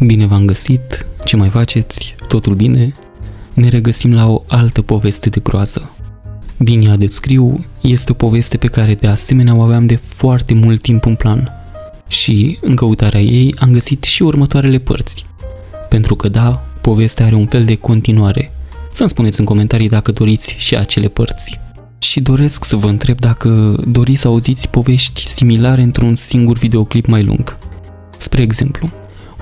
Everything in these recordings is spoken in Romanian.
Bine v-am găsit, ce mai faceți, totul bine? Ne regăsim la o altă poveste de groază. Din ea descriu, este o poveste pe care de asemenea o aveam de foarte mult timp în plan. Și, în căutarea ei, am găsit și următoarele părți. Pentru că da, povestea are un fel de continuare. Să-mi spuneți în comentarii dacă doriți și acele părți. Și doresc să vă întreb dacă doriți să auziți povești similare într-un singur videoclip mai lung. Spre exemplu,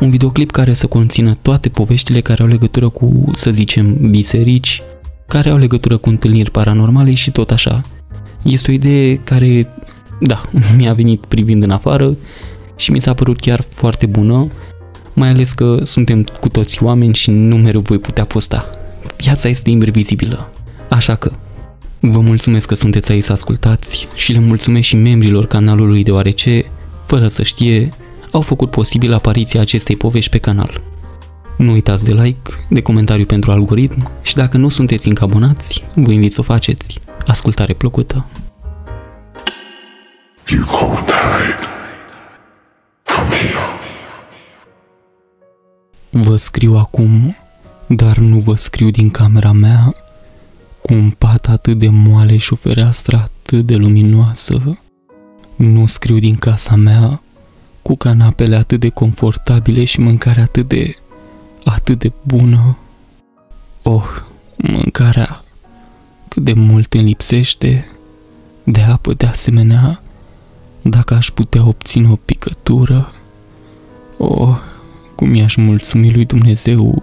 un videoclip care să conțină toate poveștile care au legătură cu, să zicem, biserici, care au legătură cu întâlniri paranormale și tot așa. Este o idee care, da, mi-a venit privind în afară și mi s-a părut chiar foarte bună, mai ales că suntem cu toți oameni și nu mereu voi putea posta. Viața este imprevizibilă. Așa că vă mulțumesc că sunteți aici să ascultați și le mulțumesc și membrilor canalului, deoarece, fără să știe, au făcut posibil apariția acestei povești pe canal. Nu uitați de like, de comentariu pentru algoritm și dacă nu sunteți încă abonați, vă invit să o faceți. Ascultare plăcută! You can't hide. Come here. Vă scriu acum, dar nu vă scriu din camera mea, cu un pat atât de moale și o fereastră atât de luminoasă. Nu scriu din casa mea, cu canapele atât de confortabile și mâncarea atât de bună. Oh, mâncarea, cât de mult îmi lipsește, de apă de asemenea, dacă aș putea obține o picătură. Oh, cum i-aș mulțumi lui Dumnezeu.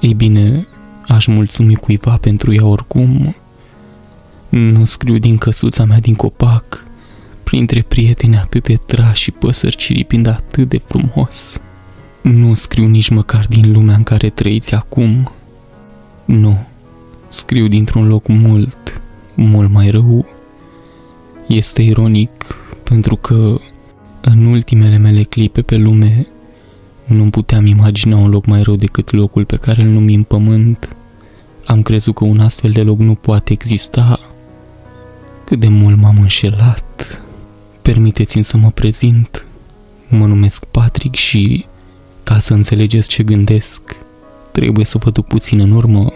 Ei bine, aș mulțumi cuiva pentru ea oricum. Nu scriu din căsuța mea din copac, printre prieteni atât de trași și păsări ciripind atât de frumos. Nu scriu nici măcar din lumea în care trăiți acum. Nu, scriu dintr-un loc mult, mult mai rău. Este ironic, pentru că în ultimele mele clipe pe lume nu puteam imagina un loc mai rău decât locul pe care îl numim Pământ. Am crezut că un astfel de loc nu poate exista. Cât de mult m-am înșelat. Permiteți-mi să mă prezint. Mă numesc Patrick și, ca să înțelegeți ce gândesc, trebuie să vă duc puțin în urmă,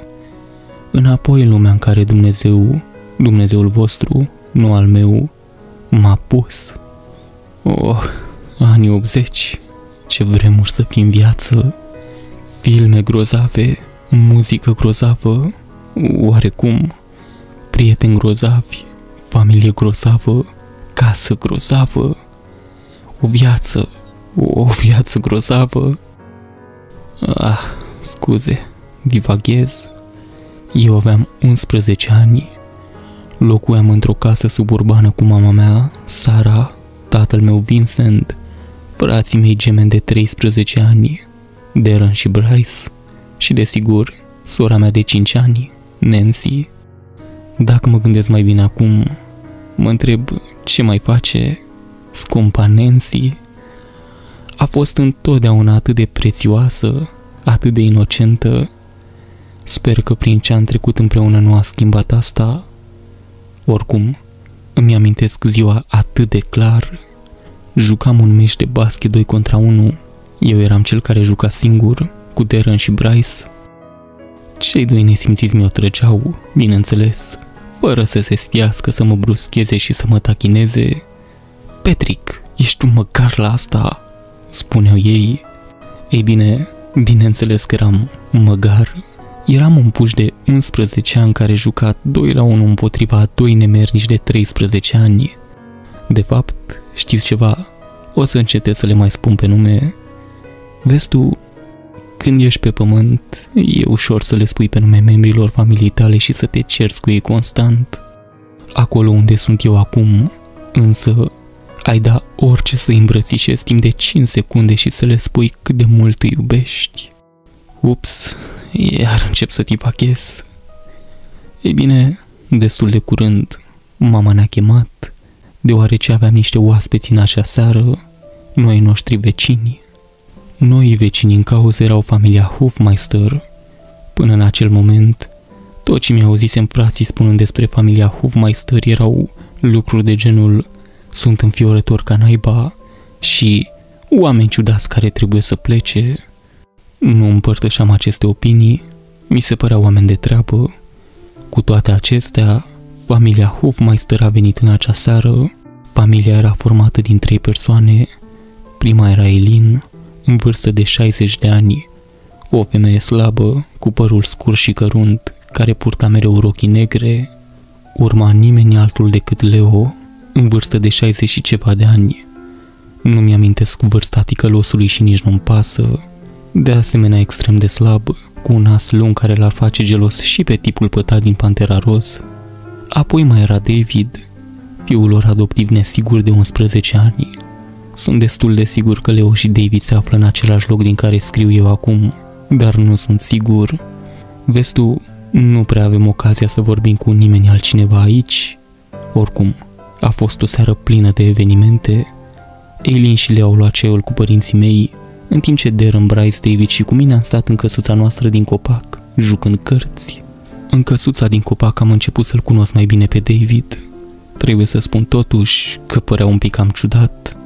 înapoi în lumea în care Dumnezeu, Dumnezeul vostru, nu al meu, m-a pus. Oh, anii 80, ce vremuri să fii în viață, filme grozave, muzică grozavă, oarecum, prieteni grozavi, familie grozavă, casă grozavă, o viață grozavă. Ah, scuze, divaghez. Eu aveam 11 ani, locuiam într-o casă suburbană cu mama mea, Sara, tatăl meu Vincent, frații mei gemeni de 13 ani, Darren și Bryce, și desigur, sora mea de 5 ani, Nancy. Dacă mă gândesc mai bine acum, mă întreb ce mai face scumpa Nancy. A fost întotdeauna atât de prețioasă, atât de inocentă. Sper că prin ce am trecut împreună nu a schimbat asta. Oricum, îmi amintesc ziua atât de clar. Jucam un meci de basket 2 contra 1. Eu eram cel care juca singur, cu Darren și Bryce. Cei doi nesimțiți mi-o trăgeau, bineînțeles, fără să se sfiască, să mă bruscheze și să mă tachineze. "Patrick, ești tu măcar la asta?" spuneau ei. Ei bine, bineînțeles că eram măgar. Eram un puș de 11 ani care juca 2 la 1 împotriva a 2 nemernici de 13 ani. De fapt, știți ceva? O să încetez să le mai spun pe nume. Vezi tu, când ești pe pământ, e ușor să le spui pe nume membrilor familiei tale și să te cerți cu ei constant. Acolo unde sunt eu acum, însă, ai da orice să-i îmbrățișezi timp de 5 secunde și să le spui cât de mult îi iubești. Ups, iar încep să tipachez. Ei bine, destul de curând, mama ne-a chemat, deoarece aveam niște oaspeți în acea seară, noi noștri vecini. Noi vecini în cauză erau familia Hofmeister. Până în acel moment, tot ce mi-auzisem frații spunând despre familia Hofmeister erau lucruri de genul "sunt înfiorător ca naiba" și oameni ciudați care trebuie să plece. Nu împărtășeam aceste opinii, mi se păreau oameni de treabă. Cu toate acestea, familia Hofmeister a venit în acea seară. Familia era formată din 3 persoane. Prima era Elin, în vârstă de 60 de ani, o femeie slabă, cu părul scurt și cărunt, care purta mereu rochii negre. Urma nimeni altul decât Leo, în vârstă de 60 și ceva de ani. Nu mi-amintesc vârsta ticălosului și nici nu-mi pasă. De asemenea, extrem de slab, cu un nas lung care l-ar face gelos și pe tipul pătat din Pantera Roz. Apoi mai era David, fiul lor adoptiv nesigur de 11 ani. Sunt destul de sigur că Leo și David se află în același loc din care scriu eu acum, dar nu sunt sigur. Vezi tu, nu prea avem ocazia să vorbim cu nimeni altcineva aici. Oricum, a fost o seară plină de evenimente. Eileen și Leo au luat ceul cu părinții mei, în timp ce Darren, Bryce, David și cu mine am stat în căsuța noastră din copac, jucând cărți. În căsuța din copac am început să-l cunosc mai bine pe David. Trebuie să spun totuși că părea un pic cam ciudat.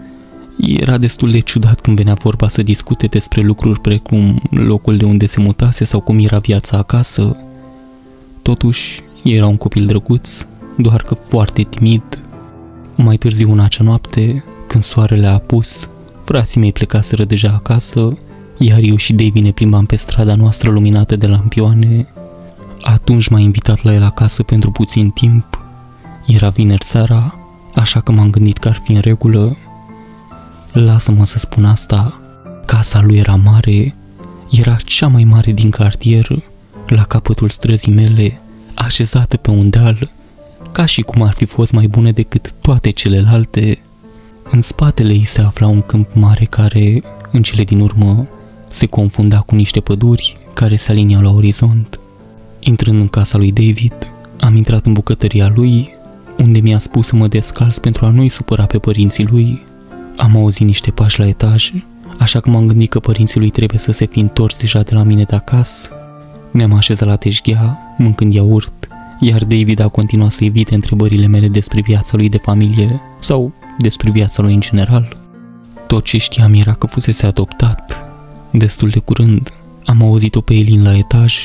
Era destul de ciudat când venea vorba să discute despre lucruri precum locul de unde se mutase sau cum era viața acasă. Totuși, era un copil drăguț, doar că foarte timid. Mai târziu în acea noapte, când soarele a apus, frații mei plecaseră deja acasă, iar eu și Davy ne plimbam pe strada noastră luminată de lampioane. Atunci m-a invitat la el acasă pentru puțin timp. Era vineri seara, așa că m-am gândit că ar fi în regulă. Lasă-mă să spun asta, casa lui era mare, era cea mai mare din cartier, la capătul străzii mele, așezată pe un deal, ca și cum ar fi fost mai bună decât toate celelalte. În spatele ei se afla un câmp mare care, în cele din urmă, se confunda cu niște păduri care se aliniau la orizont. Intrând în casa lui David, am intrat în bucătăria lui, unde mi-a spus să mă descalz pentru a nu-i supăra pe părinții lui. Am auzit niște pași la etaj, așa că m-am gândit că părinții lui trebuie să se fi întors deja de la mine de acasă. Ne-am așezat la teșghea, mâncând iaurt, iar David a continuat să evite întrebările mele despre viața lui de familie sau despre viața lui în general. Tot ce știam era că fusese adoptat. Destul de curând, am auzit-o pe Elin la etaj.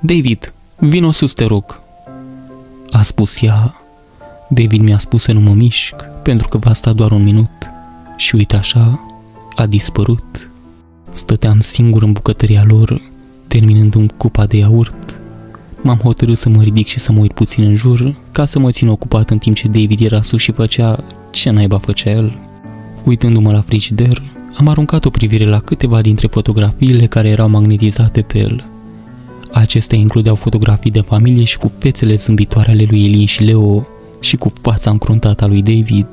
"David, vino sus, te rog," a spus ea. David mi-a spus să nu mă mișc, pentru că va sta doar un minut. Și uite așa, a dispărut. Stăteam singur în bucătăria lor, terminându-mi cupa de iaurt. M-am hotărât să mă ridic și să mă uit puțin în jur, ca să mă țin ocupat în timp ce David era sus și făcea ce naiba făcea el. Uitându-mă la frigider, am aruncat o privire la câteva dintre fotografiile care erau magnetizate pe el. Acestea includeau fotografii de familie și cu fețele zâmbitoare ale lui Elin și Leo, și cu fața încruntată a lui David.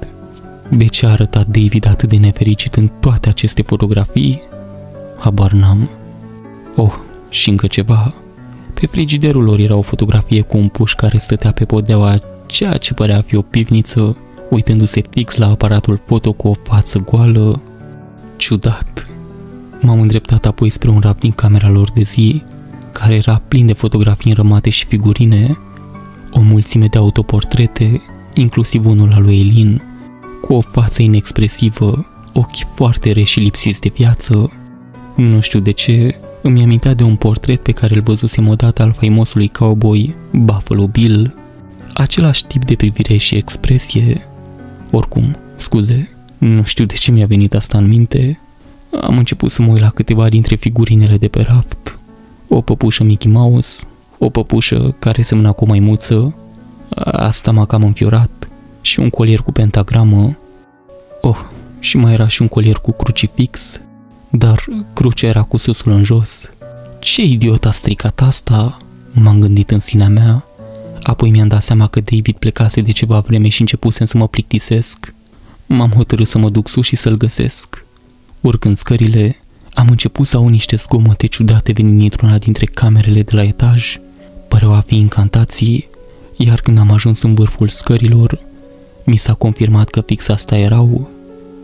De ce a arătat David atât de nefericit în toate aceste fotografii? Habar n-am. Oh, și încă ceva. Pe frigiderul lor era o fotografie cu un puș care stătea pe podeaua ceea ce părea a fi o pivniță, uitându-se fix la aparatul foto cu o față goală. Ciudat. M-am îndreptat apoi spre un raft din camera lor de zi, care era plin de fotografii înrămate și figurine, o mulțime de autoportrete, inclusiv unul al lui Elin, cu o față inexpresivă, ochi foarte reși și lipsiți de viață. Nu știu de ce, îmi amintea de un portret pe care îl văzusem odată al faimosului cowboy Buffalo Bill. Același tip de privire și expresie. Oricum, scuze, nu știu de ce mi-a venit asta în minte. Am început să mă uit la câteva dintre figurinele de pe raft. O păpușă Mickey Mouse, o păpușă care semna cu o maimuță, asta m-a cam înfiorat, și un colier cu pentagramă. Oh, și mai era și un colier cu crucifix, dar crucea era cu susul în jos. Ce idiot a stricat asta? M-am gândit în sinea mea. Apoi mi-am dat seama că David plecase de ceva vreme și începusem să mă plictisesc. M-am hotărât să mă duc sus și să-l găsesc. Urcând scările, am început să aud niște zgomote ciudate venind dintr-una dintre camerele de la etaj. Păreau a fi incantații, iar când am ajuns în vârful scărilor, mi s-a confirmat că fix asta erau.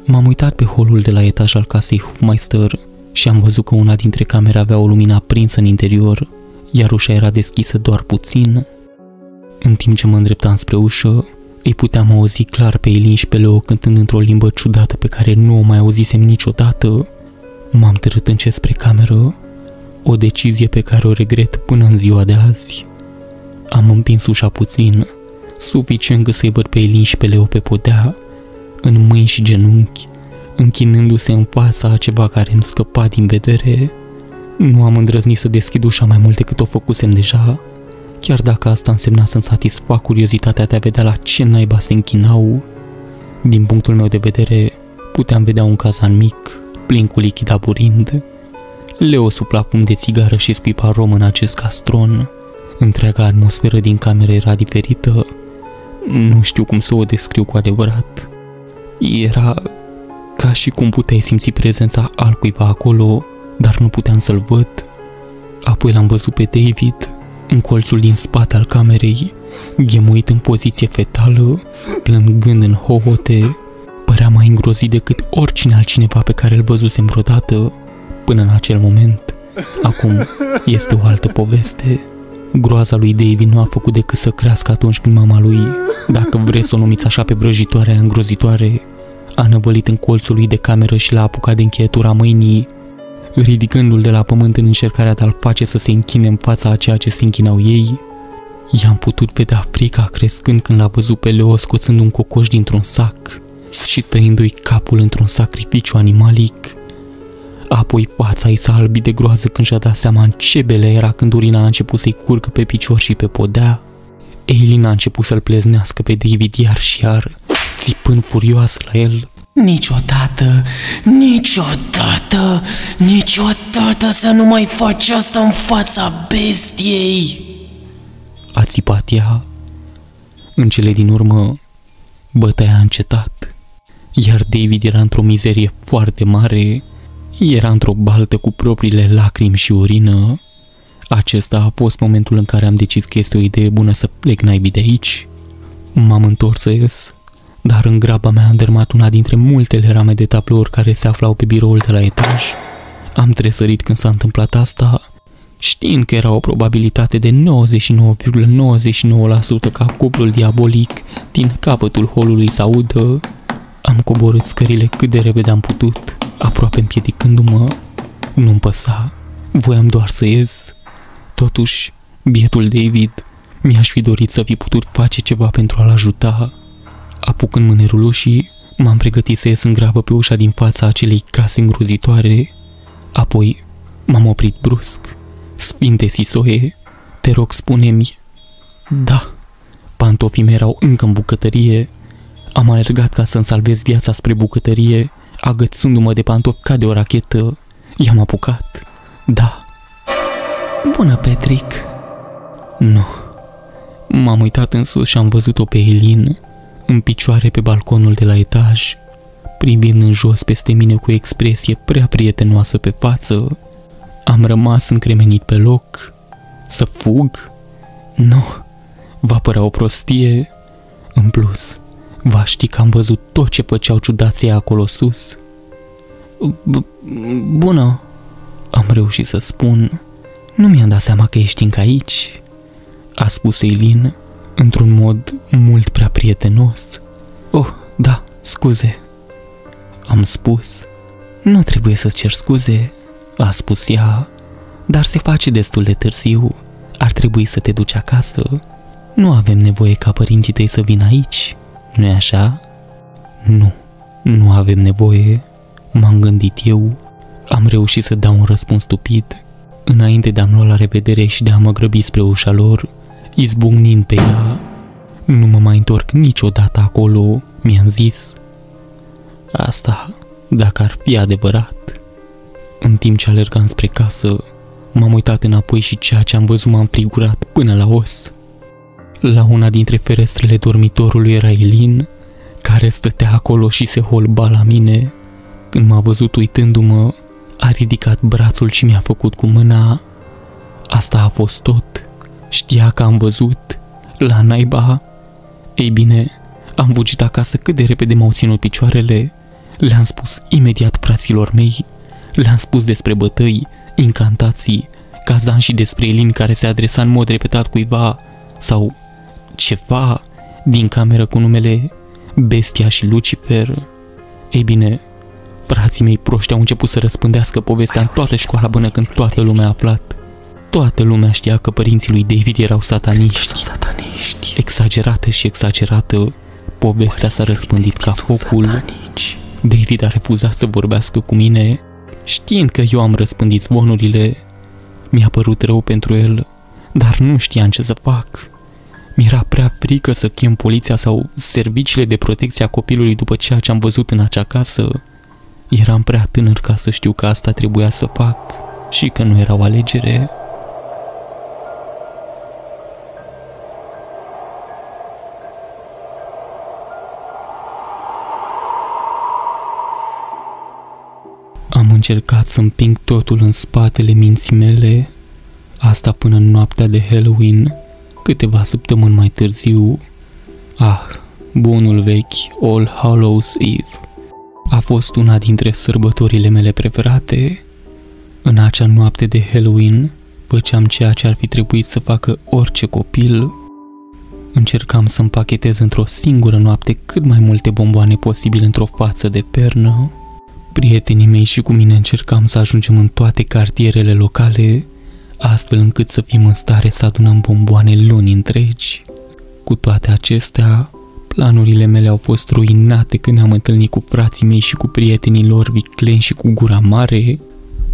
M-am uitat pe holul de la etaj al casei Hofmeister și am văzut că una dintre camere avea o lumină aprinsă în interior, iar ușa era deschisă doar puțin. În timp ce mă îndreptam spre ușă, Îi puteam auzi clar pe Elin și pe Leo cântând într-o limbă ciudată pe care nu o mai auzisem niciodată. M-am târât încet spre cameră, o decizie pe care o regret până în ziua de azi. Am împins ușa puțin, suficient ca să-i văd pe Elin și pe Leo pe podea, în mâini și genunchi, închinându-se în fața a ceva care îmi scăpa din vedere. Nu am îndrăznit să deschid ușa mai mult decât o făcusem deja, chiar dacă asta însemna să-mi satisfac curiozitatea de a vedea la ce naiba se închinau. Din punctul meu de vedere, puteam vedea un cazan mic, plin cu lichid aburind. Leo sufla fum de țigară și scuipa rom în acest castron. Întreaga atmosferă din cameră era diferită. Nu știu cum să o descriu cu adevărat. Era ca și cum puteai simți prezența altcuiva acolo, dar nu puteam să-l văd. Apoi l-am văzut pe David, în colțul din spate al camerei, ghemuit în poziție fetală, plângând în hohote. Părea mai îngrozit decât oricine altcineva pe care îl văzusem vreodată, până în acel moment. Acum este o altă poveste. Groaza lui David nu a făcut decât să crească atunci când mama lui, dacă vreți să o numiți așa pe vrăjitoarea îngrozitoare, a năvălit în colțul lui de cameră și l-a apucat de încheietura mâinii, ridicându-l de la pământ în încercarea de a-l face să se închine în fața a ceea ce se închinau ei. I-am putut vedea frica crescând când l-a văzut pe Leo scoțând un cocoș dintr-un sac și tăindu-i capul într-un sacrificiu animalic. Apoi fața i s-a albit de groază când și-a dat seama în ce bele era când urina a început să-i curgă pe picior și pe podea. Elin a început să-l pleznească pe David iar și iar, țipând furioasă la el. Niciodată, niciodată, niciodată să nu mai faci asta în fața bestiei! A țipat ea. În cele din urmă, bătaia a încetat, iar David era într-o mizerie foarte mare. Era într-o baltă cu propriile lacrimi și urină. Acesta a fost momentul în care am decis că este o idee bună să plec naibii de aici. M-am întors să ies, dar în graba mea am dărâmat una dintre multele rame de tablouri care se aflau pe biroul de la etaj. Am tresărit când s-a întâmplat asta, știind că era o probabilitate de 99,99% ca cuplul diabolic din capătul holului să audă. Am coborât scările cât de repede am putut, aproape împiedicându-mă. Nu-mi păsa, voiam doar să ies. Totuși, bietul David, mi-aș fi dorit să fi putut face ceva pentru a-l ajuta. Apucând mânerul ușii, m-am pregătit să ies în grabă pe ușa din fața acelei case îngrozitoare. Apoi, m-am oprit brusc. Sfinte Sisoie, te rog spune-mi. Da, pantofii mei erau încă în bucătărie. Am alergat ca să-mi salvez viața spre bucătărie, agățându-mă de pantofi ca de o rachetă. I-am apucat. Da. Bună, Patrick. Nu. M-am uitat în sus și am văzut-o pe Elin, în picioare pe balconul de la etaj, privind în jos peste mine cu o expresie prea prietenoasă pe față. Am rămas încremenit pe loc. Să fug? Nu. Va părea o prostie. În plus, va ști că am văzut tot ce făceau ciudații acolo sus. Bună, am reușit să spun. Nu mi-am dat seama că ești încă aici, a spus Elin, într-un mod mult prea prietenos. Oh, da, scuze, am spus. Nu trebuie să-ți cer scuze, a spus ea, dar se face destul de târziu. Ar trebui să te duci acasă. Nu avem nevoie ca părinții tăi să vină aici. Nu-i așa? Nu, nu avem nevoie, m-am gândit eu. Am reușit să dau un răspuns stupid, înainte de a-mi lua la revedere și de a mă grăbi spre ușa lor, izbucnind pe ea. Nu mă mai întorc niciodată acolo, mi-am zis. Asta, dacă ar fi adevărat. În timp ce alergam spre casă, m-am uitat înapoi și ceea ce am văzut m-a înfrigurat până la os. La una dintre ferestrele dormitorului era Elin, care stătea acolo și se holba la mine. Când m-a văzut uitându-mă, a ridicat brațul și mi-a făcut cu mâna. Asta a fost tot. Știa că am văzut. La naiba. Ei bine, am fugit acasă cât de repede m-au ținut picioarele. Le-am spus imediat fraților mei. Le-am spus despre bătăi, incantații, cazan și despre Elin care se adresa în mod repetat cuiva sau ceva, din cameră cu numele Bestia și Lucifer. Ei bine, frații mei proști au început să răspândească povestea în toată școala până când toată lumea a aflat. Toată lumea știa că părinții lui David erau sataniști. Exagerată și exagerată, povestea s-a răspândit ca focul. David a refuzat să vorbească cu mine, știind că eu am răspândit zvonurile. Mi-a părut rău pentru el, dar nu știam ce să fac. Mi-era prea frică să chem poliția sau serviciile de protecție a copilului după ceea ce am văzut în acea casă. Eram prea tânăr ca să știu că asta trebuia să fac și că nu era o alegere. Am încercat să împing totul în spatele minții mele, asta până în noaptea de Halloween, câteva săptămâni mai târziu. Ah, bunul vechi All Hallows Eve. A fost una dintre sărbătorile mele preferate. În acea noapte de Halloween făceam ceea ce ar fi trebuit să facă orice copil. Încercam să împachetez într-o singură noapte cât mai multe bomboane posibil într-o față de pernă. Prietenii mei și cu mine încercam să ajungem în toate cartierele locale, astfel încât să fim în stare să adunăm bomboane luni întregi. Cu toate acestea, planurile mele au fost ruinate când am întâlnit cu frații mei și cu prietenii lor vicleni și cu gura mare.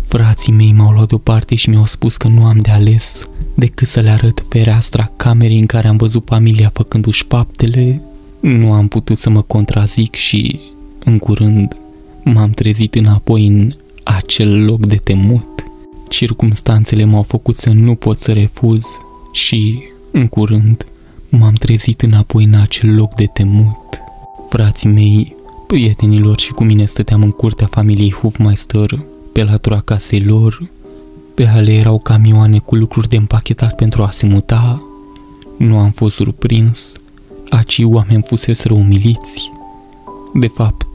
Frații mei m-au luat deoparte și mi-au spus că nu am de ales decât să le arăt fereastra camerei în care am văzut familia făcându-și faptele. Nu am putut să mă contrazic și, în curând, m-am trezit înapoi în acel loc de temut. Circumstanțele m-au făcut să nu pot să refuz și, în curând, m-am trezit înapoi în acel loc de temut. Frații mei, prietenilor și cu mine stăteam în curtea familiei Hofmeister, pe latura casei lor. Pe ale erau camioane cu lucruri de împachetat pentru a se muta. Nu am fost surprins, acei oameni fuseseră umiliți. De fapt,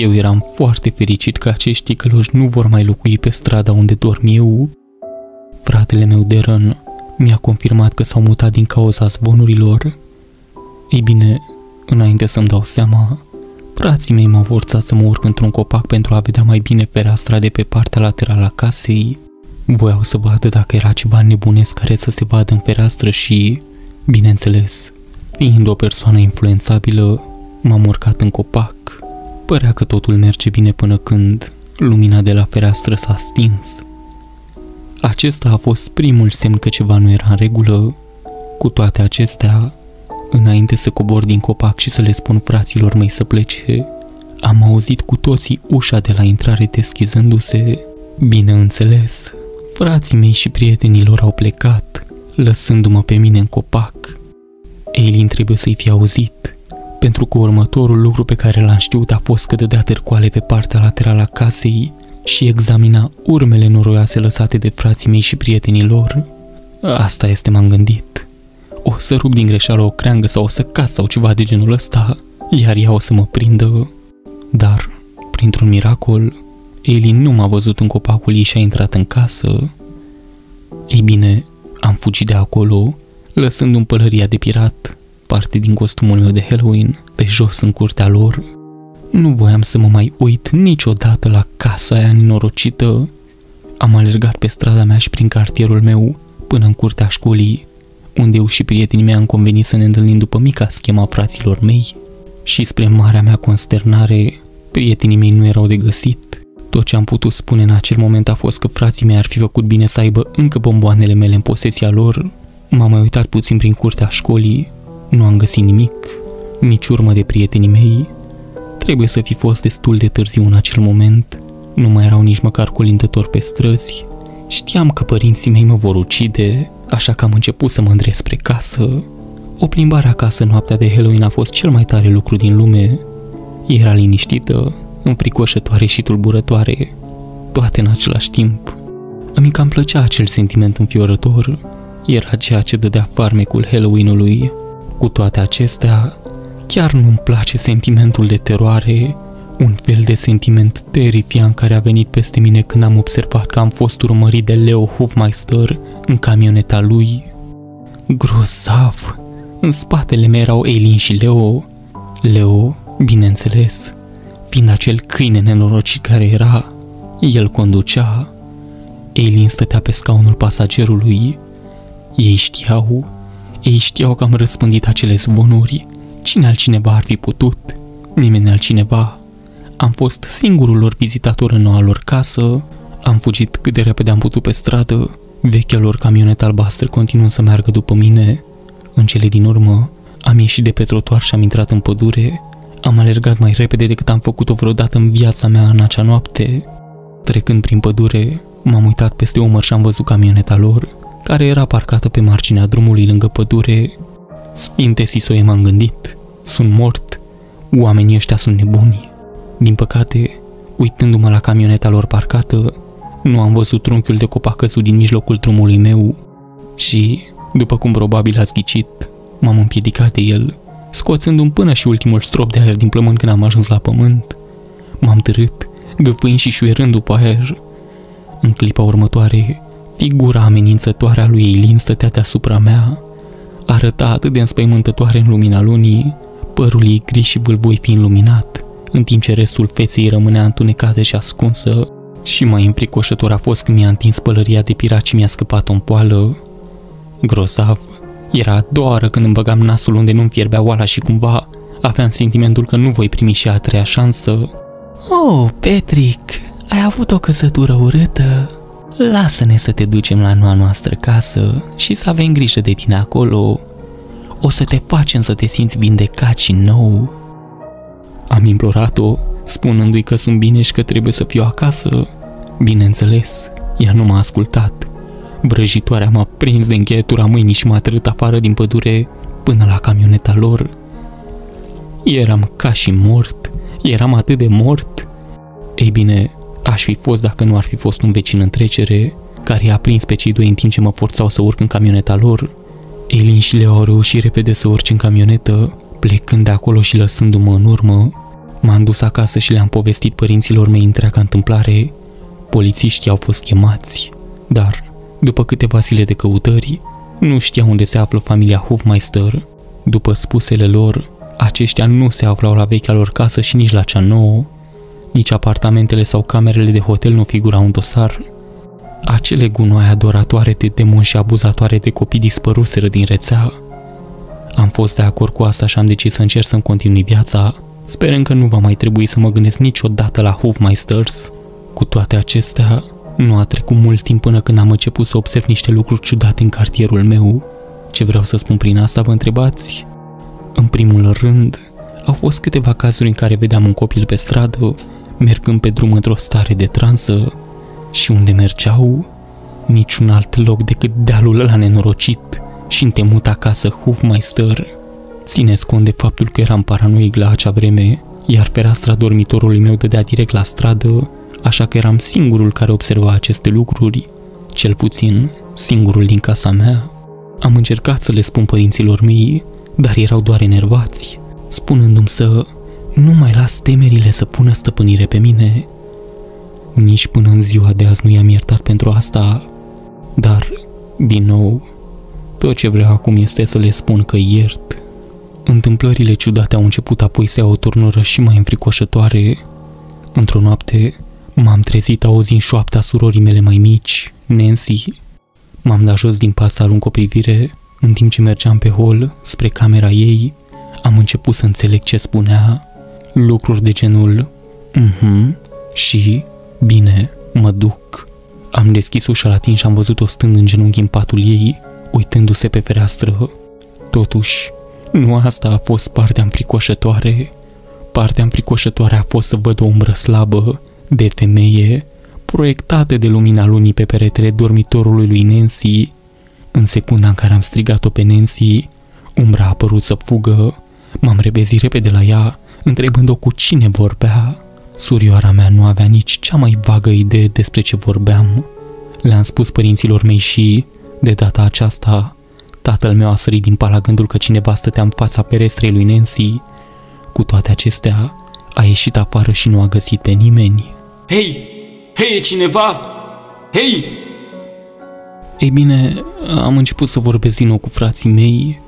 eu eram foarte fericit că acești călăși nu vor mai locui pe strada unde dorm eu. Fratele meu de rân mi-a confirmat că s-au mutat din cauza zvonurilor. Ei bine, înainte să-mi dau seama, frații mei m-au forțat să mă urc într-un copac pentru a vedea mai bine fereastra de pe partea laterală a casei. Voiau să vadă dacă era ceva nebunesc care să se vadă în fereastră și, bineînțeles, fiind o persoană influențabilă, m-am urcat în copac. Părea că totul merge bine până când lumina de la fereastră s-a stins. Acesta a fost primul semn că ceva nu era în regulă. Cu toate acestea, înainte să cobor din copac și să le spun fraților mei să plece, am auzit cu toții ușa de la intrare deschizându-se. Bineînțeles, frații mei și prietenii lor au plecat, lăsându-mă pe mine în copac. Eileen trebuie să-i fie auzit, pentru că următorul lucru pe care l-am știut a fost că dădea târcoale pe partea laterală a casei și examina urmele noroioase lăsate de frații mei și prietenii lor. Asta este, m-am gândit. O să rup din greșeală o creangă sau o să cad sau ceva de genul ăsta, iar ea o să mă prindă. Dar, printr-un miracol, Eileen nu m-a văzut în copacul ei și a intrat în casă. Ei bine, am fugit de acolo, lăsându-mi pălăria de pirat, parte din costumul meu de Halloween, pe jos în curtea lor. Nu voiam să mă mai uit niciodată la casa aia nenorocită. Am alergat pe strada mea și prin cartierul meu până în curtea școlii, unde eu și prietenii mei am convenit să ne întâlnim după mica schema fraților mei. Și spre marea mea consternare, prietenii mei nu erau de găsit. Tot ce am putut spune în acel moment a fost că frații mei ar fi făcut bine să aibă încă bomboanele mele în posesia lor. M-am mai uitat puțin prin curtea școlii, nu am găsit nimic, nici urmă de prietenii mei. Trebuie să fi fost destul de târziu în acel moment, nu mai erau nici măcar colindători pe străzi. Știam că părinții mei mă vor ucide, așa că am început să mă îndrept spre casă. O plimbare acasă noaptea de Halloween a fost cel mai tare lucru din lume. Era liniștită, înfricoșătoare și tulburătoare, toate în același timp. Îmi cam plăcea acel sentiment înfiorător, era ceea ce dădea farmecul Halloween-ului. Cu toate acestea, chiar nu-mi place sentimentul de teroare, un fel de sentiment terifiant care a venit peste mine când am observat că am fost urmărit de Leo Hofmeister în camioneta lui. Grozav! În spatele meu erau Eileen și Leo. Leo, bineînțeles, fiind acel câine nenorocit care era, el conducea. Eileen stătea pe scaunul pasagerului. Ei știau că am răspândit acele zvonuri. Cine altcineva ar fi putut? Nimeni altcineva. Am fost singurul lor vizitator în noua lor casă. Am fugit cât de repede am putut pe stradă. Vechea lor camionetă albastră continuă să meargă după mine. În cele din urmă, am ieșit de pe trotuar și am intrat în pădure. Am alergat mai repede decât am făcut-o vreodată în viața mea în acea noapte. Trecând prin pădure, m-am uitat peste umăr și am văzut camioneta lor, care era parcată pe marginea drumului lângă pădure. Sfinte Sisoie, m-am gândit, sunt mort, oamenii ăștia sunt nebuni. Din păcate, uitându-mă la camioneta lor parcată, nu am văzut trunchiul de copac căzut din mijlocul drumului meu și, după cum probabil ați ghicit, m-am împiedicat de el, scoțându-mi până și ultimul strop de aer din plămân când am ajuns la pământ. M-am târât, gâfâind și șuierând după aer. În clipa următoare, figura amenințătoare a lui Eileen stătea deasupra mea. Arăta atât de înspăimântătoare în lumina lunii, părul ei gri și bâlbui fiind luminat, în timp ce restul feței rămânea întunecată și ascunsă. Și mai înfricoșător a fost când mi-a întins pălăria de pirat și mi-a scăpat-o în poală. Grozav, era a doua oară când îmi băgam nasul unde nu-mi fierbea oala și cumva aveam sentimentul că nu voi primi și a treia șansă. Oh, Patrick, ai avut o căsătură urâtă. Lasă-ne să te ducem la noua noastră casă și să avem grijă de tine acolo. O să te facem să te simți vindecat și nou. Am implorat-o, spunându-i că sunt bine și că trebuie să fiu acasă. Bineînțeles, ea nu m-a ascultat. Vrăjitoarea m-a prins de încheietura mâinii și m-a trăit afară din pădure până la camioneta lor. Eram ca și mort, eram atât de mort. Ei bine, aș fi fost dacă nu ar fi fost un vecin în trecere, care i-a prins pe cei doi în timp ce mă forțau să urc în camioneta lor. Eileen și Leo au reușit repede să urce în camionetă, plecând de acolo și lăsându-mă în urmă. M-am dus acasă și le-am povestit părinților mei întreaga întâmplare. Polițiștii au fost chemați, dar, după câteva zile de căutări, nu știau unde se află familia Hofmeister. După spusele lor, aceștia nu se aflau la vechea lor casă și nici la cea nouă. Nici apartamentele sau camerele de hotel nu figurau în dosar. Acele gunoaie adoratoare de demoni și abuzatoare de copii dispăruseră din rețea. Am fost de acord cu asta și am decis să încerc să-mi continui viața, sperând că nu va mai trebui să mă gândesc niciodată la Hofmeisters. Cu toate acestea, nu a trecut mult timp până când am început să observ niște lucruri ciudate în cartierul meu. Ce vreau să spun prin asta, vă întrebați? În primul rând, au fost câteva cazuri în care vedeam un copil pe stradă, mergând pe drum într-o stare de transă. Și unde mergeau? Niciun alt loc decât dealul ăla nenorocit și întemuta casă Hofmeister. Țineți cont de faptul că eram paranoic la acea vreme, iar fereastra dormitorului meu dădea direct la stradă, așa că eram singurul care observa aceste lucruri, cel puțin singurul din casa mea. Am încercat să le spun părinților mei, dar erau doar enervați, spunându-mi să nu mai las temerile să pună stăpânire pe mine. Nici până în ziua de azi nu i-am iertat pentru asta, dar, din nou, tot ce vreau acum este să le spun că iert. Întâmplările ciudate au început apoi să iau o turnură și mai înfricoșătoare. Într-o noapte, m-am trezit auzind șoapta surorii mele mai mici, Nancy. M-am dat jos din pas să arunc o privire, în timp ce mergeam pe hol, spre camera ei, am început să înțeleg ce spunea, lucruri de genul și, bine, mă duc. Am deschis ușa la timp și am văzut-o stând în genunchi în patul ei, uitându-se pe fereastră. Totuși, nu asta a fost partea înfricoșătoare. Partea înfricoșătoare a fost să văd o umbră slabă, de femeie, proiectată de lumina lunii pe peretele dormitorului lui Nancy. În secunda în care am strigat-o pe Nancy, umbra a părut să fugă. M-am revezit repede la ea, întrebând-o cu cine vorbea. Surioara mea nu avea nici cea mai vagă idee despre ce vorbeam. Le-am spus părinților mei și, de data aceasta, tatăl meu a sărit din pat la gândul că cineva stătea în fața ferestrei lui Nancy. Cu toate acestea, a ieșit afară și nu a găsit pe nimeni. Hei! Hei, e cineva! Hei! Ei bine, am început să vorbesc din nou cu frații mei.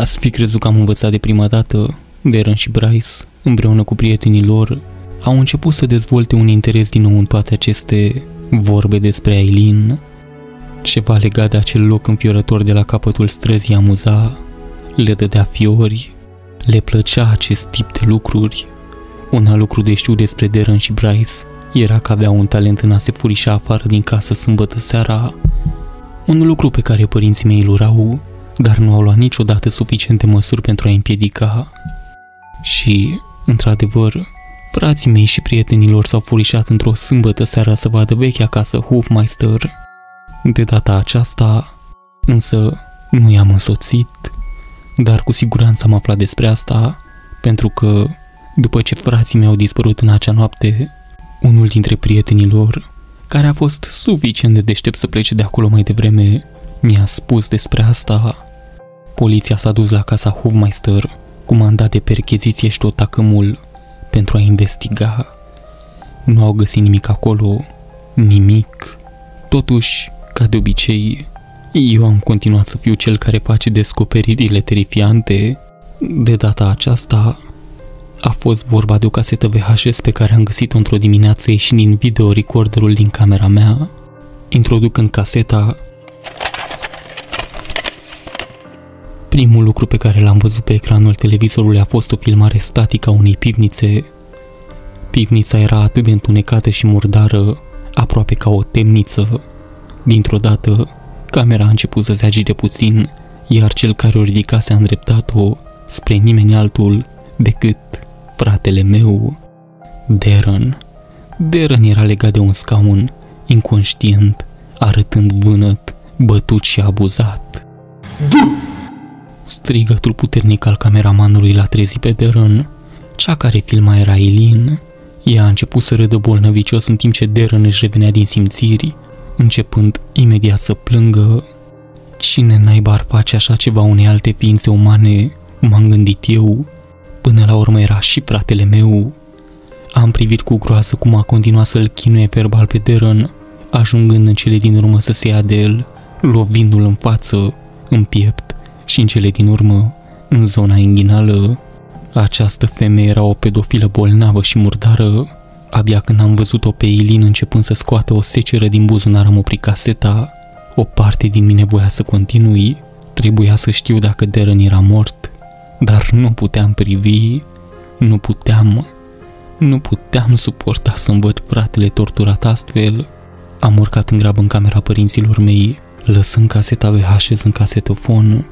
Ați fi crezut că am învățat de prima dată. Darren și Bryce, împreună cu prietenii lor, au început să dezvolte un interes din nou în toate aceste vorbe despre Aileen. Ceva legat de acel loc înfiorător de la capătul străzii amuza, le dădea fiori, le plăcea acest tip de lucruri. Un alt lucru de știut despre Darren și Bryce era că avea un talent în a se furișa afară din casă sâmbătă seara, un lucru pe care părinții mei îl urau, dar nu au luat niciodată suficiente măsuri pentru a împiedica. Și, într-adevăr, frații mei și prietenii lor s-au furișat într-o sâmbătă seara să vadă vechea casă Hofmeister. De data aceasta, însă, nu i-am însoțit, dar cu siguranță am aflat despre asta, pentru că, după ce frații mei au dispărut în acea noapte, unul dintre prietenii lor, care a fost suficient de deștept să plece de acolo mai devreme, mi-a spus despre asta. Poliția s-a dus la casa Hofmeister cu mandat de percheziție și tot tacâmul pentru a investiga. Nu au găsit nimic acolo, nimic. Totuși, ca de obicei, eu am continuat să fiu cel care face descoperirile terifiante. De data aceasta, a fost vorba de o casetă VHS pe care am găsit-o într-o dimineață ieșind din videorecorderul din camera mea. Introducând caseta, primul lucru pe care l-am văzut pe ecranul televizorului a fost o filmare statică a unei pivnițe. Pivnița era atât de întunecată și murdară, aproape ca o temniță. Dintr-o dată, camera a început să se agite puțin, iar cel care o ridicase a îndreptat-o spre nimeni altul decât fratele meu, Darren. Darren era legat de un scaun, inconștient, arătând vânăt, bătut și abuzat. Strigătul puternic al cameramanului l-a trezit pe Darren. Cea care filma era Aileen. Ea a început să râdă bolnăvicios în timp ce Darren își revenea din simțiri, începând imediat să plângă. Cine naiba ar face așa ceva unei alte ființe umane, m-am gândit eu. Până la urmă era și fratele meu. Am privit cu groază cum a continuat să-l chinuie verbal pe Darren, ajungând în cele din urmă să se ia de el, lovindu-l în față, în piept și în cele din urmă, în zona inghinală. Această femeie era o pedofilă bolnavă și murdară. Abia când am văzut-o pe Aileen începând să scoată o seceră din buzunar, am oprit caseta. O parte din mine voia să continui. Trebuia să știu dacă Darren era mort, dar nu puteam privi, nu puteam suporta să-mi văd fratele torturat astfel. Am urcat în grabă în camera părinților mei, lăsând caseta VHS în casetofon.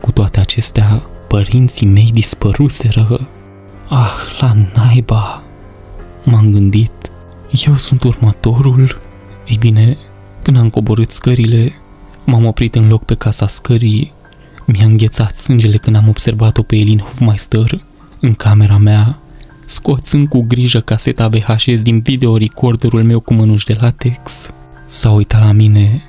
Cu toate acestea, părinții mei dispăruseră. Ah, la naiba! M-am gândit, eu sunt următorul? Ei bine, când am coborât scările, m-am oprit în loc pe casa scării. Mi-a înghețat sângele când am observat-o pe Aileen Hofmeister în camera mea, scoțând cu grijă caseta VHS din videorecorderul meu cu mânuși de latex. S-a uitat la mine.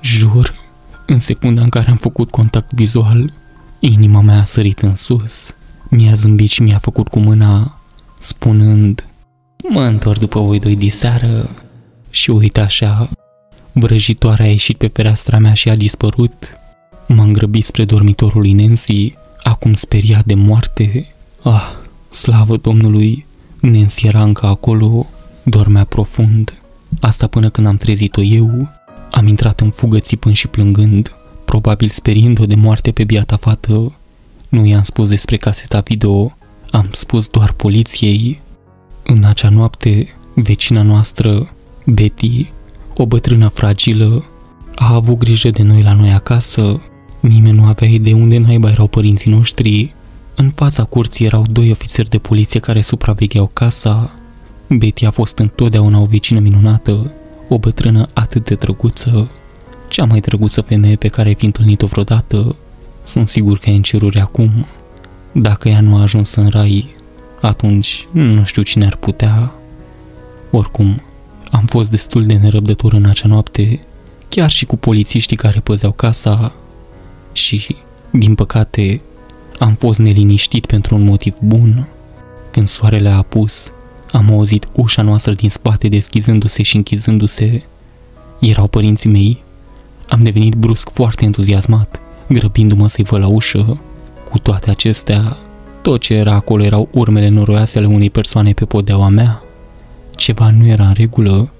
Jur, în secunda în care am făcut contact vizual, inima mea a sărit în sus. Mi-a zâmbit și mi-a făcut cu mâna, spunând: mă întorc după voi doi diseară. Și uite așa, vrăjitoarea a ieșit pe fereastra mea și a dispărut. M-am grăbit spre dormitorul lui Nancy, acum speriat de moarte. Ah, slavă Domnului, Nancy era încă acolo, dormea profund. Asta până când am trezit-o eu. Am intrat în fugă țipând și plângând, probabil speriind-o de moarte pe biata fată. Nu i-am spus despre caseta video, am spus doar poliției. În acea noapte, vecina noastră, Betty, o bătrână fragilă, a avut grijă de noi la noi acasă. Nimeni nu avea idee unde naiba erau părinții noștri. În fața curții erau doi ofițeri de poliție care supravegheau casa. Betty a fost întotdeauna o vecină minunată, o bătrână atât de drăguță, cea mai drăguță femeie pe care ai fi întâlnit-o vreodată. Sunt sigur că e în ceruri acum. Dacă ea nu a ajuns în rai, atunci nu știu cine ar putea. Oricum, am fost destul de nerăbdător în acea noapte, chiar și cu polițiștii care păzeau casa. Și, din păcate, am fost neliniștit pentru un motiv bun. Când soarele a apus, am auzit ușa noastră din spate deschizându-se și închizându-se. Erau părinții mei. Am devenit brusc foarte entuziasmat, grăbindu-mă să-i văd la ușă. Cu toate acestea, tot ce era acolo erau urmele noroioase ale unei persoane pe podeaua mea. Ceva nu era în regulă,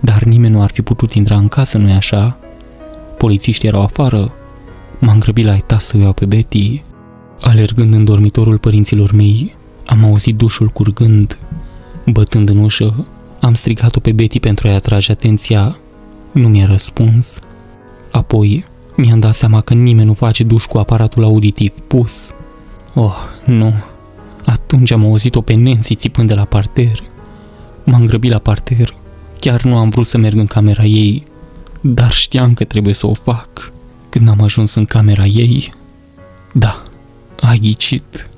dar nimeni nu ar fi putut intra în casă, nu-i așa? Polițiștii erau afară. M-am grăbit la etaj să o iau pe Betty. Alergând în dormitorul părinților mei, am auzit dușul curgând. Bătând în ușă, am strigat-o pe Betty pentru a-i atrage atenția. Nu mi-a răspuns. Apoi, mi-am dat seama că nimeni nu face duș cu aparatul auditiv pus. Oh, nu. Atunci am auzit-o pe Nancy țipând de la parter. M-am grăbit la parter. Chiar nu am vrut să merg în camera ei, dar știam că trebuie să o fac. Când am ajuns în camera ei... Da, ai ghicit.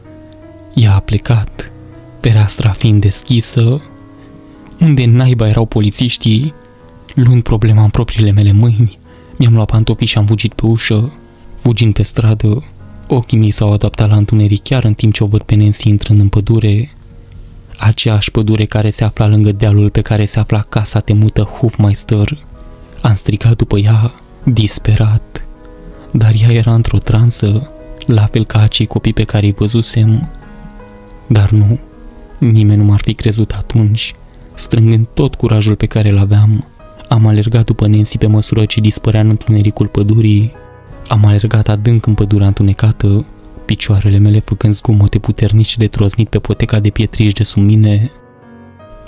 Ea a plecat, fereastra fiind deschisă. Unde naiba erau polițiștii? Luând problema în propriile mele mâini, mi-am luat pantofii și am fugit pe ușă. Fugind pe stradă, ochii mei s-au adaptat la întuneric chiar în timp ce o văd pe Nancy intrând în pădure. Aceeași pădure care se afla lângă dealul pe care se afla casa temută Hofmeister. Am strigat după ea, disperat. Dar ea era într-o transă, la fel ca acei copii pe care îi văzusem. Dar nu, nimeni nu m-ar fi crezut atunci. Strângând tot curajul pe care îl aveam, am alergat după Nancy pe măsură ce dispărea în întunericul pădurii. Am alergat adânc în pădurea întunecată, picioarele mele făcând zgomote puternice de troznit pe poteca de pietriș de sub mine.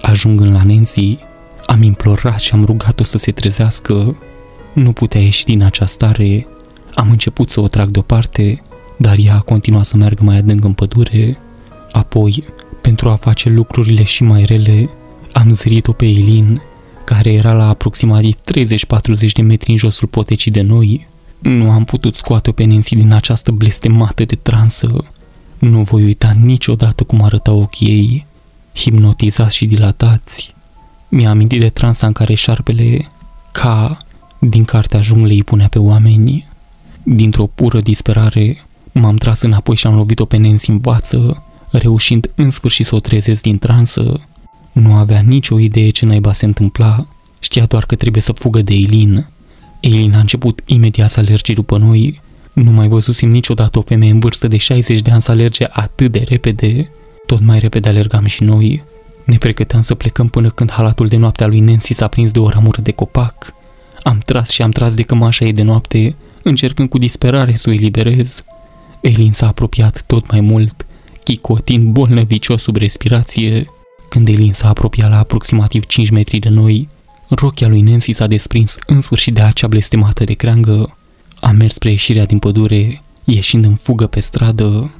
Ajungând la Nancy, am implorat și am rugat-o să se trezească. Nu putea ieși din această stare. Am început să o trag deoparte, dar ea a continuat să meargă mai adânc în pădure. Apoi, pentru a face lucrurile și mai rele, am zărit-o pe Eileen, care era la aproximativ 30-40 de metri în josul potecii de noi. Nu am putut scoate-o pe Nancy din această blestemată de transă. Nu voi uita niciodată cum arătau ochii ei, hipnotizați și dilatați. Mi-a amintit de transa în care șarpele, ca din cartea junglei, îi punea pe oameni. Dintr-o pură disperare, m-am tras înapoi și am lovit-o pe Nancy în față, reușind în sfârșit să o trezesc din transă. Nu avea nicio idee ce naiba se întâmpla, știa doar că trebuie să fugă de Eileen. Eileen a început imediat să alerge după noi. Nu mai văzusem niciodată o femeie în vârstă de 60 de ani să alerge atât de repede. Tot mai repede alergam și noi. Ne pregăteam să plecăm până când halatul de noapte al lui Nancy s-a prins de o ramură de copac. Am tras și am tras de cămașa ei de noapte, încercând cu disperare să o eliberez. Eileen s-a apropiat tot mai mult, chicotind bolnăvicios sub respirație. Când Eileen s-a apropiat la aproximativ 5 metri de noi, rochia lui Nancy s-a desprins în sfârșit de acea blestemată de creangă. Am mers spre ieșirea din pădure, ieșind în fugă pe stradă.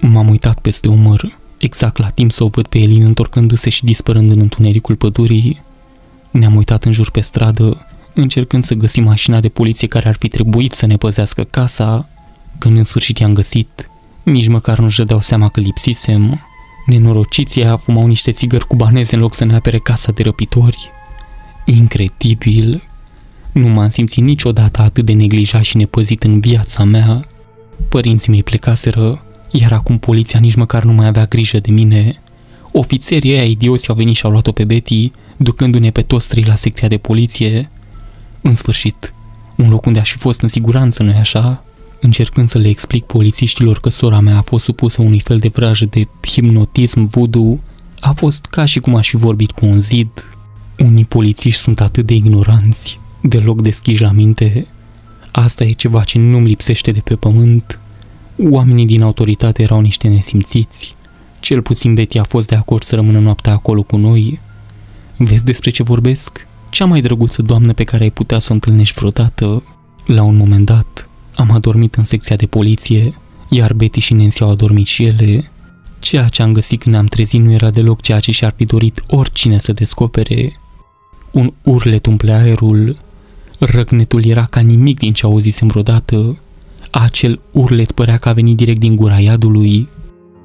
M-am uitat peste umăr, exact la timp să o văd pe Eileen întorcându-se și dispărând în întunericul pădurii. Ne-am uitat în jur pe stradă, încercând să găsim mașina de poliție care ar fi trebuit să ne păzească casa. Când în sfârșit i-am găsit, nici măcar nu-și dădeau seama că lipsisem. Nenorociții aia fumau niște țigări cubaneze în loc să ne apere casa de răpitori. Incredibil! Nu m-am simțit niciodată atât de neglijat și nepăzit în viața mea. Părinții mei plecaseră, iar acum poliția nici măcar nu mai avea grijă de mine. Ofițerii aia idioți au venit și au luat-o pe Betty, ducându-ne pe toți trei la secția de poliție. În sfârșit, un loc unde aș fi fost în siguranță, nu-i așa? Încercând să le explic polițiștilor că sora mea a fost supusă unui fel de vrajă de hipnotism voodoo, a fost ca și cum aș fi vorbit cu un zid. Unii polițiști sunt atât de ignoranți, deloc deschiși la minte. Asta e ceva ce nu-mi lipsește de pe pământ. Oamenii din autoritate erau niște nesimțiți. Cel puțin Betty a fost de acord să rămână noaptea acolo cu noi. Vezi despre ce vorbesc? Cea mai drăguță doamnă pe care ai putea să o întâlnești vreodată. La un moment dat, am adormit în secția de poliție, iar Betty și Nancy au adormit și ele. Ceea ce am găsit când ne-am trezit nu era deloc ceea ce și-ar fi dorit oricine să descopere. Un urlet umple aerul. Răcnetul era ca nimic din ce auzisem vreodată. Acel urlet părea că a venit direct din gura iadului.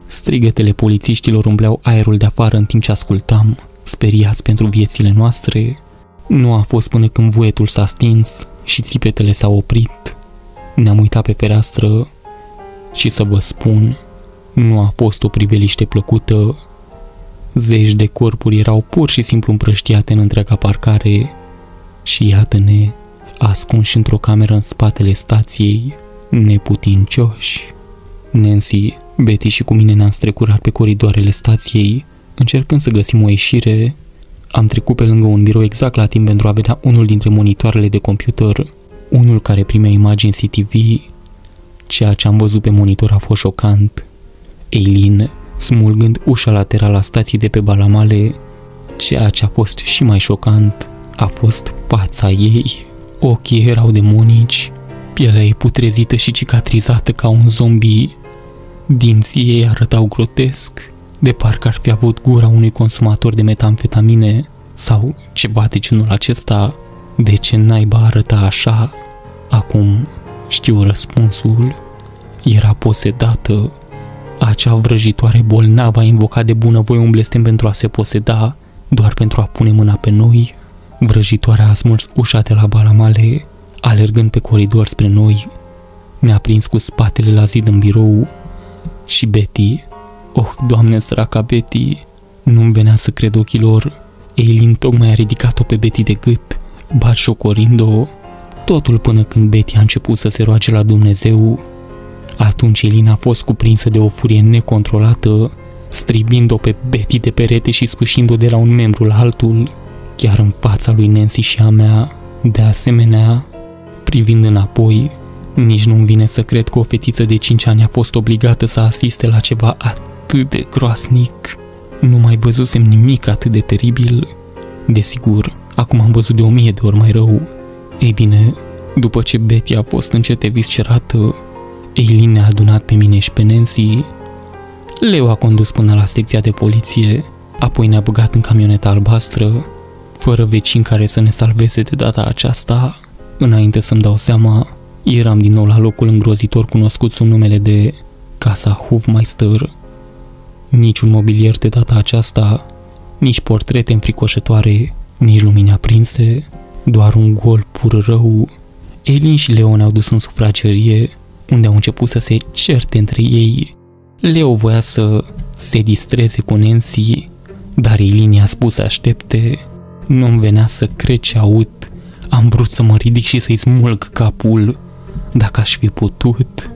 Strigătele polițiștilor umpleau aerul de afară în timp ce ascultam, speriați pentru viețile noastre. Nu a fost până când vuietul s-a stins și țipetele s-au oprit. Ne-am uitat pe fereastră și să vă spun, nu a fost o priveliște plăcută. Zeci de corpuri erau pur și simplu împrăștiate în întreaga parcare și iată-ne, ascunși într-o cameră în spatele stației, neputincioși. Nancy, Betty și cu mine ne-am strecurat pe coridoarele stației, încercând să găsim o ieșire. Am trecut pe lângă un birou exact la timp pentru a vedea unul dintre monitoarele de computer, unul care primea imagini CCTV. Ceea ce am văzut pe monitor a fost șocant. Eileen, smulgând ușa laterală a stației de pe Balamale, ceea ce a fost și mai șocant, a fost fața ei. Ochii erau demonici, pielea ei putrezită și cicatrizată ca un zombi. Dinții ei arătau grotesc, de parcă ar fi avut gura unui consumator de metamfetamine sau ceva de genul acesta. De ce naiba arăta așa? Acum știu răspunsul. Era posedată. Acea vrăjitoare bolnavă a invocat de bunăvoie un blestem pentru a se poseda, doar pentru a pune mâna pe noi. Vrăjitoarea a smuls ușa de la Balamale, alergând pe coridor spre noi. Ne-a prins cu spatele la zid în birou. Și Betty, oh, Doamne, săraca Betty, nu-mi venea să cred ochilor. Eileen tocmai a ridicat-o pe Betty de gât, batjocorind-o. Totul până când Betty a început să se roage la Dumnezeu. Atunci Eileen a fost cuprinsă de o furie necontrolată, stribind-o pe Betty de perete și sfâșind-o de la un membru la altul, chiar în fața lui Nancy și a mea. De asemenea, privind înapoi, nici nu-mi vine să cred că o fetiță de 5 ani a fost obligată să asiste la ceva atât de groasnic. Nu mai văzusem nimic atât de teribil. Desigur, acum am văzut de 1000 de ori mai rău. Ei bine, după ce Betty a fost încet eviscerată, Eileen ne-a adunat pe mine și pe Nancy. Leo a condus până la secția de poliție, apoi ne-a băgat în camioneta albastră, fără vecini care să ne salveze de data aceasta. Înainte să-mi dau seama, eram din nou la locul îngrozitor cunoscut sub numele de Casa Hofmeister. Niciun mobilier de data aceasta, nici portrete înfricoșătoare, nici lumini aprinse, doar un gol pur rău. Eileen și Leo ne-au dus în sufragerie, unde au început să se certe între ei. Leo voia să se distreze cu Nancy, dar Eileen i-a spus să aștepte. Nu-mi venea să cred ce aud. Am vrut să mă ridic și să-i smulg capul. Dacă aș fi putut,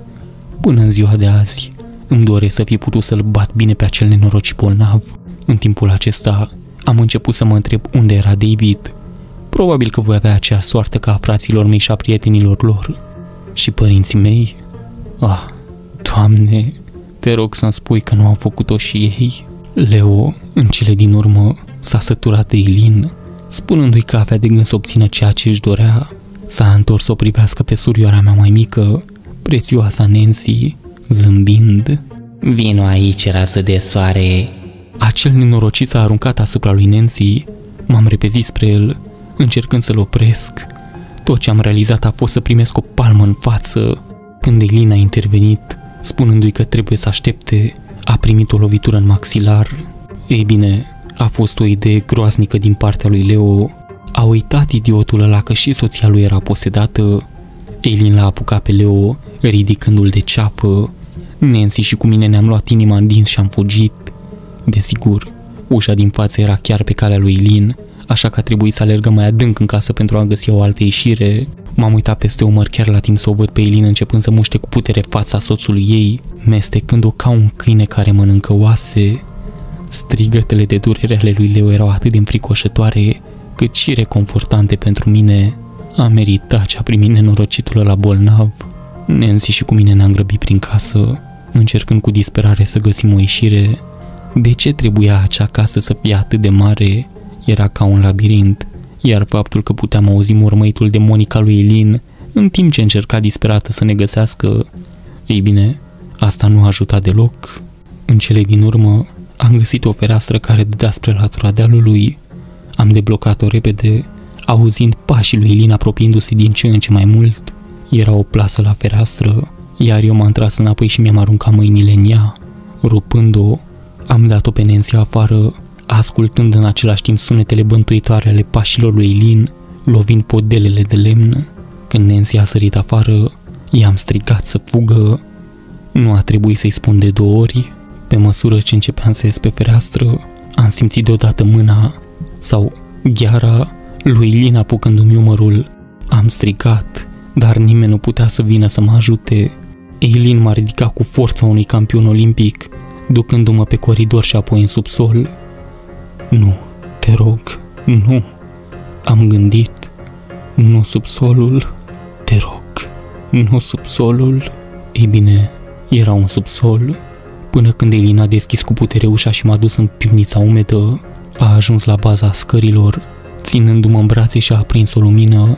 până în ziua de azi, îmi doresc să fi putut să-l bat bine pe acel nenorocit bolnav. În timpul acesta, am început să mă întreb unde era David. Probabil că voi avea aceeași soartă ca a fraților mei și a prietenilor lor. Și părinții mei? Ah, Doamne, te rog să-mi spui că nu au făcut-o și ei. Leo, în cele din urmă, s-a săturat de Eileen, spunându-i că avea de gând să obțină ceea ce își dorea. S-a întors să o privească pe surioara mea mai mică, prețioasa Nancy, zâmbind. Vino aici, rază de soare. Acel nenorocit s-a aruncat asupra lui Nancy. M-am repezit spre el, încercând să-l opresc. Tot ce am realizat a fost să primesc o palmă în față. Când Eileen a intervenit, spunându-i că trebuie să aștepte, a primit o lovitură în maxilar. Ei bine, a fost o idee groaznică din partea lui Leo. A uitat idiotul ăla că și soția lui era posedată. Eileen l-a apucat pe Leo, ridicându-l de ceapă. Nancy și cu mine ne-am luat inima în dinți și am fugit. Desigur, ușa din față era chiar pe calea lui Eileen, așa că a trebuit să alergăm mai adânc în casă pentru a găsi o altă ieșire. M-am uitat peste umăr chiar la timp să o văd pe Eileen începând să muște cu putere fața soțului ei, mestecând-o ca un câine care mănâncă oase. Strigătele de durere ale lui Leo erau atât de înfricoșătoare, cât și reconfortante pentru mine. A meritat ce a primit nenorocitul ăla bolnav. Nancy și cu mine ne-am grăbit prin casă, încercând cu disperare să găsim o ieșire. De ce trebuia acea casă să fie atât de mare? Era ca un labirint, iar faptul că puteam auzi mormăitul demonic al lui Eileen, în timp ce încerca disperată să ne găsească, ei bine, asta nu ajuta deloc. În cele din urmă, am găsit o fereastră care dădea spre latura dealului. Am deblocat-o repede, auzind pașii lui Eileen apropiindu-se din ce în ce mai mult. Era o plasă la fereastră, iar eu m-am tras înapoi și mi-am aruncat mâinile în ea. Rupând-o, am dat-o pe Nancy afară, ascultând în același timp sunetele bântuitoare ale pașilor lui Eileen, lovind podelele de lemn. Când Nancy a sărit afară, i-am strigat să fugă. Nu a trebuit să-i spun de două ori. Pe măsură ce începeam să ies pe fereastră, am simțit deodată mâna sau gheara lui Eileen apucându-mi umărul. Am strigat, dar nimeni nu putea să vină să mă ajute. Eileen m-a ridicat cu forța unui campion olimpic, ducându-mă pe coridor și apoi în subsol. Nu, te rog, nu, am gândit, nu subsolul, te rog, nu subsolul. Ei bine, era un subsol, până când Eileen a deschis cu putere ușa și m-a dus în pivnița umedă. A ajuns la baza scărilor, ținându-mă în brațe și a aprins o lumină.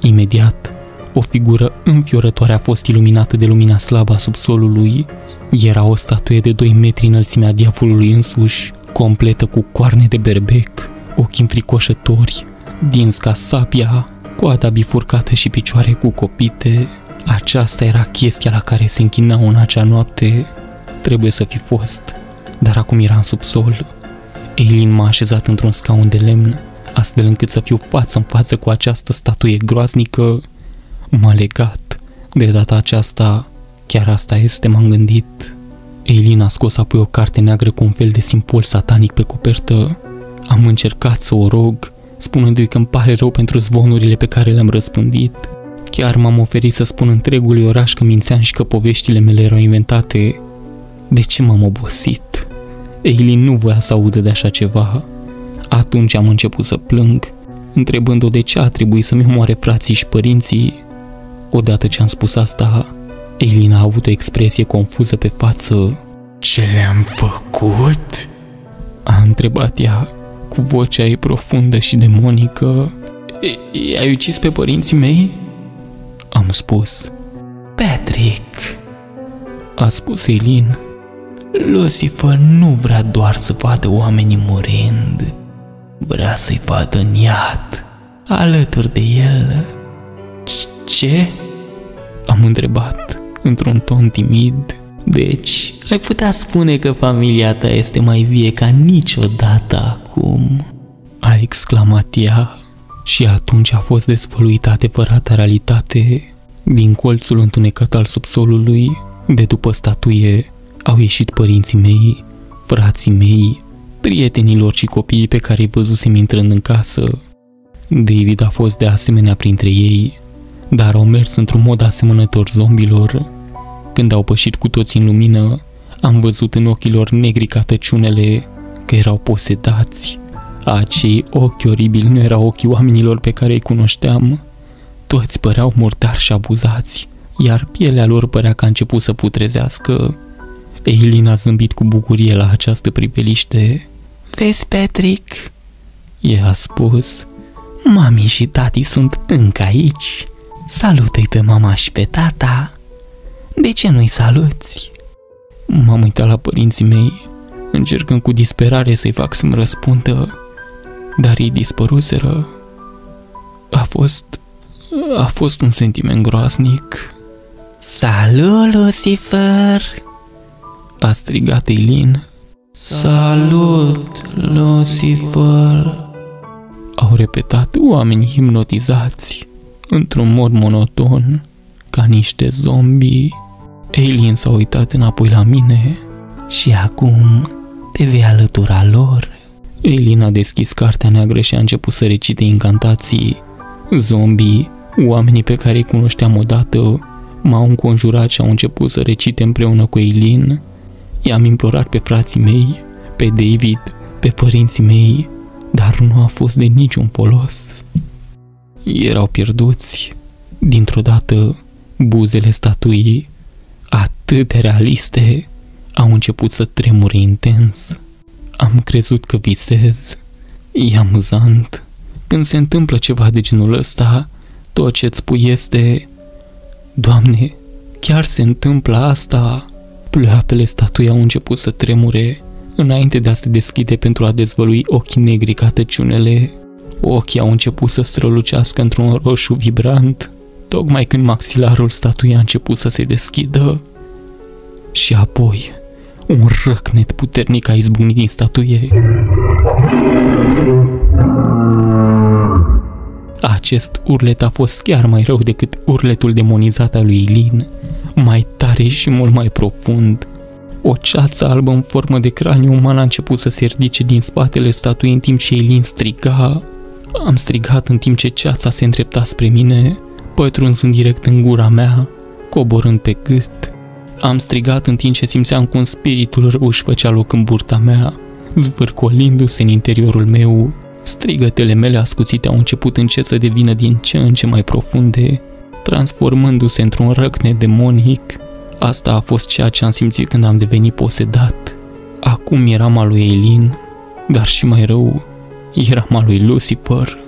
Imediat, o figură înfiorătoare a fost iluminată de lumina slabă a subsolului. Era o statuie de 2 metri înălțimea diavolului însuși, completă cu coarne de berbec, ochi înfricoșători, dinți ca sabia, coada bifurcată și picioare cu copite. Aceasta era chestia la care se închinau în acea noapte. Trebuie să fi fost, dar acum era în subsol. Eileen m-a așezat într-un scaun de lemn, astfel încât să fiu față în față cu această statuie groaznică. M-a legat. De data aceasta, chiar asta este, m-am gândit. Eileen a scos apoi o carte neagră cu un fel de simbol satanic pe copertă. Am încercat să o rog, spunându-i că îmi pare rău pentru zvonurile pe care le-am răspândit. Chiar m-am oferit să spun întregului oraș că mințeam și că poveștile mele erau inventate. De ce m-am obosit? Eileen nu voia să audă de așa ceva. Atunci am început să plâng, întrebând-o de ce a trebuit să-mi omoare frații și părinții. Odată ce am spus asta, Eileen a avut o expresie confuză pe față. Ce le-am făcut? A întrebat ea, cu vocea ei profundă și demonică. Ai ucis pe părinții mei? Am spus. Patrick, a spus Eileen. Lucifer nu vrea doar să vadă oamenii murind, vrea să-i vadă în iad, alături de el. Ce? Am întrebat, într-un ton timid. Deci, ai putea spune că familia ta este mai vie ca niciodată acum? A exclamat ea și atunci a fost dezvăluită adevărata realitate. Din colțul întunecat al subsolului, de după statuie, au ieșit părinții mei, frații mei, prietenilor și copiii pe care îi văzusem intrând în casă. David a fost de asemenea printre ei, dar au mers într-un mod asemănător zombilor. Când au pășit cu toții în lumină, am văzut în ochii lor negri ca tăciunele că erau posedați. Acei ochi oribili nu erau ochii oamenilor pe care îi cunoșteam. Toți păreau murdari și abuzați, iar pielea lor părea că a început să putrezească. Eileen a zâmbit cu bucurie la această priveliște. Vezi, Patrick? I-a spus. Mami și tati sunt încă aici. Salută-i pe mama și pe tata. De ce nu-i saluți? M-am uitat la părinții mei, încercând cu disperare să-i fac să-mi răspundă, dar ei dispăruseră. A fost un sentiment groaznic. Salut, Lucifer! A strigat Eileen. Salut, Lucifer! Au repetat oamenii hipnotizați, într-un mod monoton, ca niște zombii. Eileen s-a uitat înapoi la mine. Și acum te vei alătura lor. Eileen a deschis cartea neagră și a început să recite incantații. Zombii, oamenii pe care îi cunoșteam odată, m-au înconjurat și au început să recite împreună cu Eileen. I-am implorat pe frații mei, pe David, pe părinții mei, dar nu a fost de niciun folos. Erau pierduți. Dintr-o dată, buzele statuii, atât de realiste, au început să tremure intens. Am crezut că visez. E amuzant. Când se întâmplă ceva de genul ăsta, tot ce-ți spui este: Doamne, chiar se întâmplă asta? Pleoapele statuii au început să tremure, înainte de a se deschide pentru a dezvălui ochii negri ca tăciunele. Ochii au început să strălucească într-un roșu vibrant, tocmai când maxilarul statuii a început să se deschidă. Și apoi, un răcnet puternic a izbucnit din statuie. Acest urlet a fost chiar mai rău decât urletul demonizat al lui Eileen, mai tare și mult mai profund. O ceață albă în formă de craniu uman a început să se ridice din spatele statuii în timp ce Eileen striga. Am strigat în timp ce ceața se îndrepta spre mine, pătrunzând direct în gura mea, coborând pe gât. Am strigat în timp ce simțeam cum spiritul rău își făcea loc în burta mea, zvârcolindu-se în interiorul meu. Strigătele mele ascuțite au început încet să devină din ce în ce mai profunde, transformându-se într-un răcnet demonic. Asta a fost ceea ce am simțit când am devenit posedat. Acum eram al lui Eileen, dar și mai rău, eram al lui Lucifer.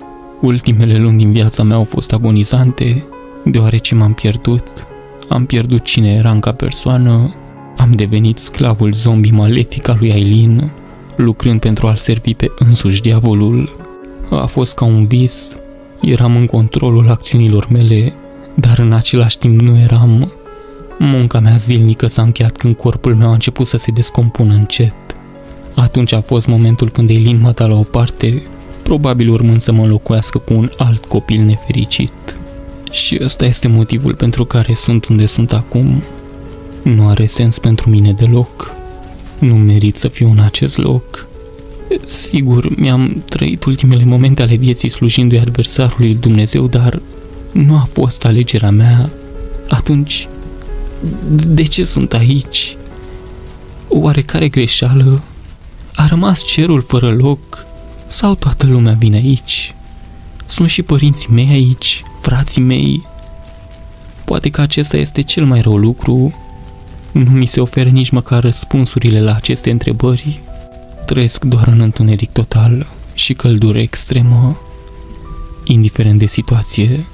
Ultimele luni din viața mea au fost agonizante, deoarece m-am pierdut. Am pierdut cine eram ca persoană, am devenit sclavul zombie malefic al lui Eileen, lucrând pentru a-l servi pe însuși diavolul. A fost ca un vis, eram în controlul acțiunilor mele, dar în același timp nu eram. Munca mea zilnică s-a încheiat când corpul meu a început să se descompună încet. Atunci a fost momentul când Eileen m-a dat la o parte, probabil urmând să mă înlocuiască cu un alt copil nefericit. Și ăsta este motivul pentru care sunt unde sunt acum. Nu are sens pentru mine deloc. Nu merit să fiu în acest loc. Sigur, mi-am trăit ultimele momente ale vieții slujindu-i adversarului Dumnezeu, dar nu a fost alegerea mea. Atunci, de ce sunt aici? Oarecare greșeală? A rămas cerul fără loc? Sau toată lumea vine aici? Sunt și părinții mei aici, frații mei. Poate că acesta este cel mai rău lucru. Nu mi se oferă nici măcar răspunsurile la aceste întrebări. Trăiesc doar în întuneric total și căldură extremă. Indiferent de situație,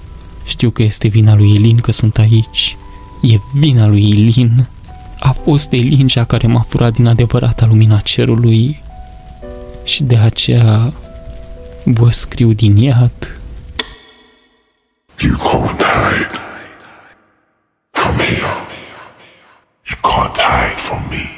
știu că este vina lui Eileen că sunt aici. E vina lui Eileen. A fost Eileen cea care m-a furat din adevărata lumina cerului. Și de aceea vă scriu din iad. You can't hide. Come here. You can't hide from me.